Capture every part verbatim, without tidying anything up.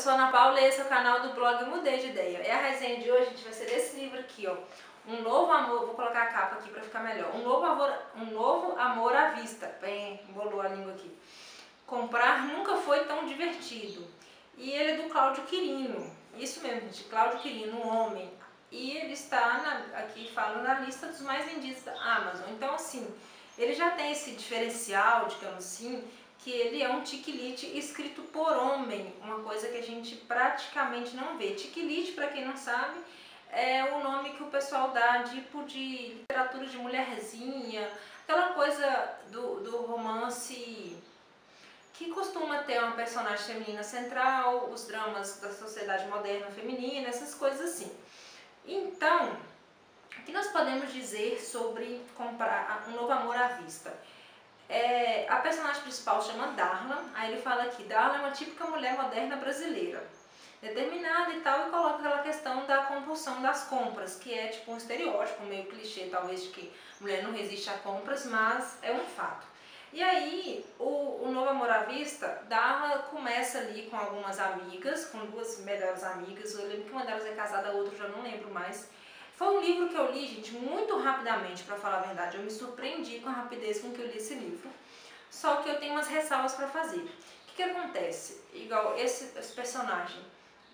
sou a Ana Paula e esse é o canal do blog Mudei de Ideia. E a resenha de hoje, gente, vai ser desse livro aqui, ó. Um novo amor, vou colocar a capa aqui pra ficar melhor. Um novo amor, um novo amor à vista. Bem, bolou a língua aqui. Comprar nunca foi tão divertido. E ele é do Cláudio Quirino. Isso mesmo, gente, Cláudio Quirino, um homem. E ele está na, aqui, fala, na lista dos mais vendidos da Amazon. Então, assim, ele já tem esse diferencial, digamos assim, que ele é um chick-lit escrito por homem, uma coisa que a gente praticamente não vê. Chick-lit, para quem não sabe, é o nome que o pessoal dá, tipo de literatura de mulherzinha, aquela coisa do, do romance que costuma ter uma personagem feminina central, os dramas da sociedade moderna feminina, essas coisas assim. Então, o que nós podemos dizer sobre comprar um novo amor à vista? É, a personagem principal chama Darla, aí ele fala aqui, Darla é uma típica mulher moderna brasileira, determinada e tal, e coloca aquela questão da compulsão das compras, que é tipo um estereótipo, meio clichê talvez, de que mulher não resiste a compras, mas é um fato. E aí, o, o novo amor à vista, Darla começa ali com algumas amigas, com duas melhores amigas, eu lembro que uma delas é casada, a outra já não lembro mais. Foi um livro que eu li, gente, muito rapidamente, para falar a verdade. Eu me surpreendi com a rapidez com que eu li esse livro. Só que eu tenho umas ressalvas para fazer. O que, que acontece? Igual esse, esse personagem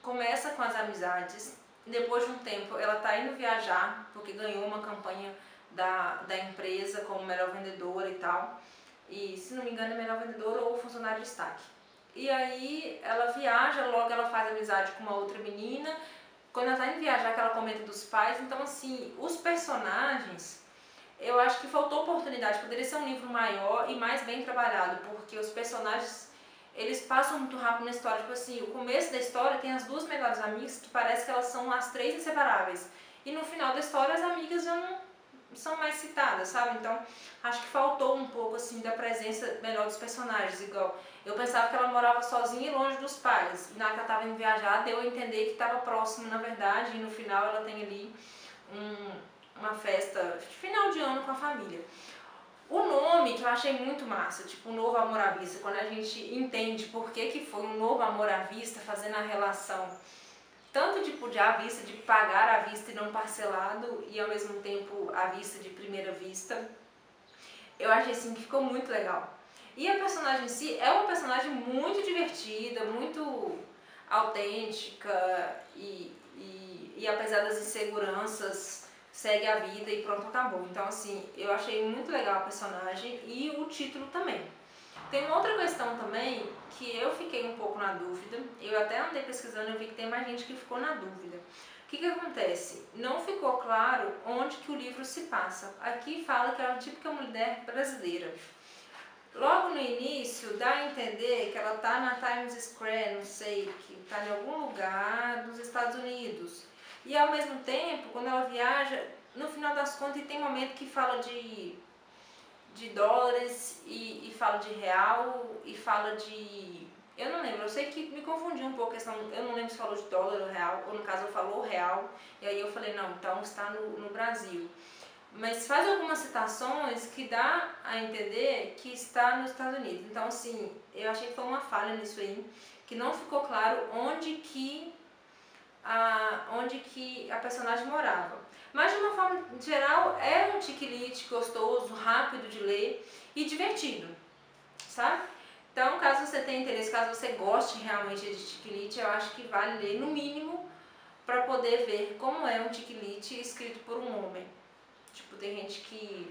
começa com as amizades, depois de um tempo ela tá indo viajar, porque ganhou uma campanha da, da empresa como melhor vendedora e tal. E, se não me engano, é melhor vendedora ou funcionário de destaque. E aí ela viaja, logo ela faz amizade com uma outra menina. Quando ela tá indo viajar, que ela comenta dos pais, então assim, os personagens, eu acho que faltou oportunidade, poderia ser um livro maior e mais bem trabalhado, porque os personagens, eles passam muito rápido na história, tipo assim, o começo da história tem as duas melhores amigas, que parece que elas são as três inseparáveis, e no final da história as amigas já não são mais citadas, sabe? Então, acho que faltou um pouco, assim, da presença melhor dos personagens, igual, eu pensava que ela morava sozinha e longe dos pais, e na hora que ela estava indo viajar, deu a entender que estava próximo, na verdade, e no final ela tem ali um, uma festa de final de ano com a família. O nome, que eu achei muito massa, tipo, um novo amor à vista, quando a gente entende por que que foi um novo amor à vista, fazendo a relação tanto tipo de à vista, de pagar à vista e não parcelado, e ao mesmo tempo à vista de primeira vista, eu achei assim que ficou muito legal. E a personagem em si é uma personagem muito divertida, muito autêntica e, e, e apesar das inseguranças, segue a vida e pronto, acabou. Então assim, eu achei muito legal a personagem e o título também. Tem uma outra questão também que eu fiquei um pouco na dúvida, eu até andei pesquisando e vi que tem mais gente que ficou na dúvida. O que que acontece? Não ficou claro onde que o livro se passa. Aqui fala que ela é uma típica mulher brasileira. Logo no início dá a entender que ela tá na Times Square, não sei, que tá em algum lugar dos Estados Unidos. E ao mesmo tempo, quando ela viaja, no final das contas tem um momento que fala de... de dólares e, e fala de real e fala de... eu não lembro, eu sei que me confundi um pouco, questão, eu não lembro se falou de dólar ou real, ou no caso eu falou real, e aí eu falei, não, então está no, no Brasil. Mas faz algumas citações que dá a entender que está nos Estados Unidos. Então, assim, eu achei que foi uma falha nisso aí, que não ficou claro onde que a, onde que a personagem morava. Mas de uma forma geral é um chick-lit gostoso, rápido de ler e divertido, sabe? Então, caso você tenha interesse, caso você goste realmente de chick-lit, eu acho que vale ler no mínimo para poder ver como é um chick-lit escrito por um homem. Tipo, tem gente que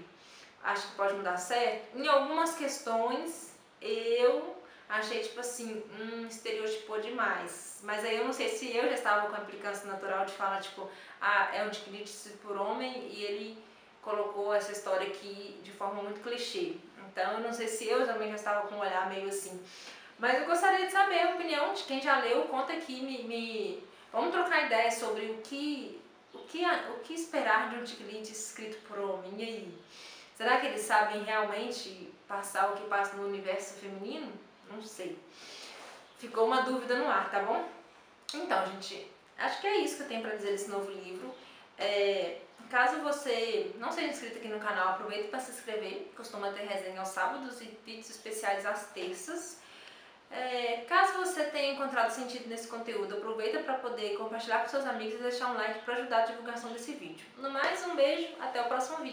acha que pode mudar certo. Em algumas questões eu achei tipo assim, hum, estereotipou demais. Mas aí eu não sei se eu já estava com a implicância natural de falar tipo, ah, é um chick-lit por homem e ele colocou essa história aqui de forma muito clichê. Então eu não sei se eu também já estava com um olhar meio assim. Mas eu gostaria de saber a opinião de quem já leu, conta aqui, me, me... vamos trocar ideias sobre o que, o que, o que esperar de um chick-lit escrito por homem, e aí? Será que eles sabem realmente passar o que passa no universo feminino? Não sei. Ficou uma dúvida no ar, tá bom? Então, gente, acho que é isso que eu tenho pra dizer desse novo livro. É, caso você não seja inscrito aqui no canal, aproveita para se inscrever. Costuma ter resenha aos sábados e vídeos especiais às terças. É, caso você tenha encontrado sentido nesse conteúdo, aproveita para poder compartilhar com seus amigos e deixar um like para ajudar a divulgação desse vídeo. No mais, um beijo, até o próximo vídeo.